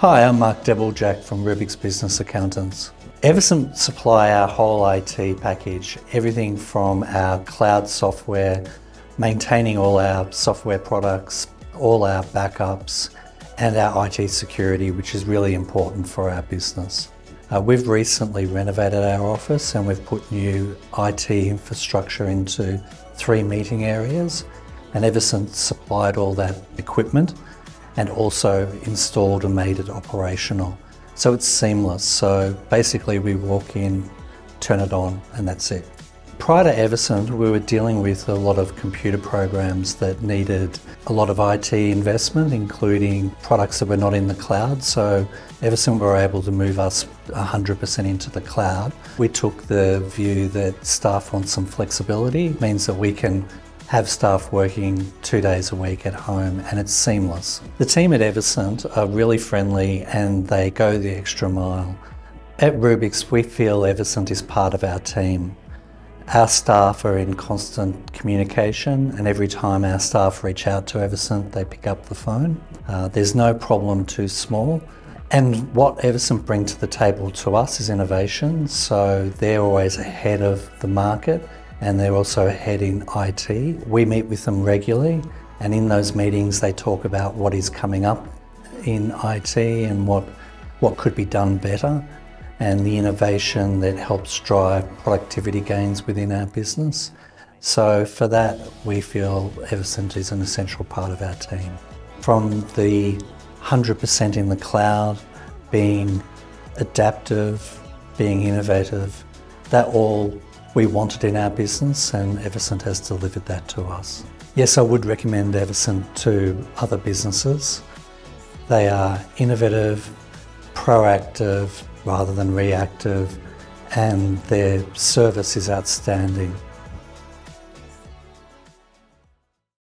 Hi, I'm Mark Debeljack from Rubix Business Accountants. Evisent supply our whole IT package, everything from our cloud software, maintaining all our software products, all our backups, and our IT security, which is really important for our business. We've recently renovated our office and we've put new IT infrastructure into 3 meeting areas, and Evisent supplied all that equipment and also installed and made it operational. So it's seamless. So basically we walk in, turn it on, and that's it. Prior to Evisent, we were dealing with a lot of computer programs that needed a lot of IT investment, including products that were not in the cloud. So Evisent were able to move us 100% into the cloud. We took the view that staff want some flexibility. It means that we can have staff working 2 days a week at home, and it's seamless. The team at Evisent are really friendly and they go the extra mile. At Rubix, we feel Evisent is part of our team. Our staff are in constant communication, and every time our staff reach out to Evisent, they pick up the phone. There's no problem too small. And what Evisent bring to the table to us is innovation. So they're always ahead of the market, and they're also ahead in IT. We meet with them regularly, and in those meetings, they talk about what is coming up in IT and what could be done better, and the innovation that helps drive productivity gains within our business. So for that, we feel Evisent is an essential part of our team. From the 100% in the cloud, being adaptive, being innovative, that all we wanted in our business, and Evisent has delivered that to us. Yes, I would recommend Evisent to other businesses. They are innovative, proactive, rather than reactive, and their service is outstanding.